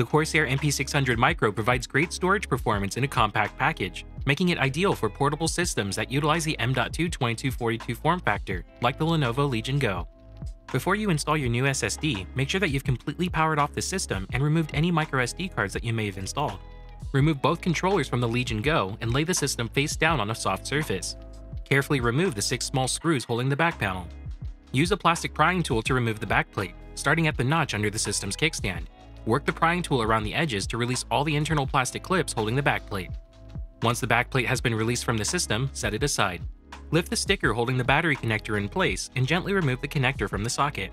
The Corsair MP600 Micro provides great storage performance in a compact package, making it ideal for portable systems that utilize the M.2 2242 form factor, like the Lenovo Legion Go. Before you install your new SSD, make sure that you've completely powered off the system and removed any microSD cards that you may have installed. Remove both controllers from the Legion Go and lay the system face down on a soft surface. Carefully remove the 6 small screws holding the back panel. Use a plastic prying tool to remove the backplate, starting at the notch under the system's kickstand. Work the prying tool around the edges to release all the internal plastic clips holding the backplate. Once the backplate has been released from the system, set it aside. Lift the sticker holding the battery connector in place and gently remove the connector from the socket.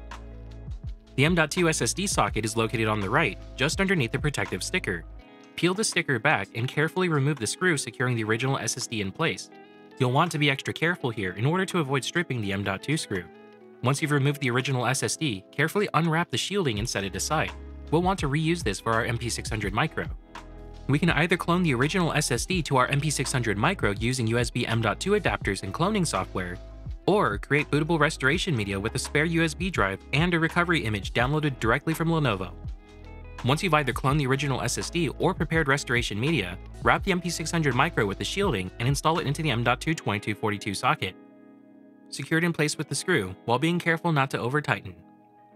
The M.2 SSD socket is located on the right, just underneath the protective sticker. Peel the sticker back and carefully remove the screw securing the original SSD in place. You'll want to be extra careful here in order to avoid stripping the M.2 screw. Once you've removed the original SSD, carefully unwrap the shielding and set it aside. We'll want to reuse this for our MP600 Micro. We can either clone the original SSD to our MP600 Micro using USB M.2 adapters and cloning software, or create bootable restoration media with a spare USB drive and a recovery image downloaded directly from Lenovo. Once you've either cloned the original SSD or prepared restoration media, wrap the MP600 Micro with the shielding and install it into the M.2 2242 socket. Secure it in place with the screw while being careful not to over-tighten.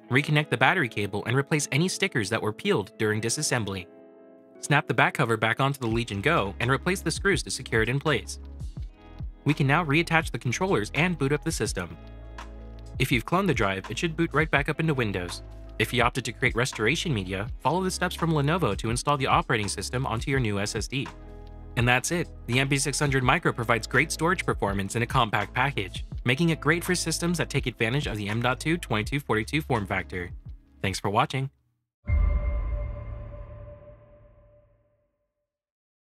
Reconnect the battery cable and replace any stickers that were peeled during disassembly. Snap the back cover back onto the Legion Go and replace the screws to secure it in place. We can now reattach the controllers and boot up the system. If you've cloned the drive, it should boot right back up into Windows. If you opted to create restoration media, follow the steps from Lenovo to install the operating system onto your new SSD. And that's it. The MP600 Micro provides great storage performance in a compact package, making it great for systems that take advantage of the M.2 2242 form factor. Thanks for watching.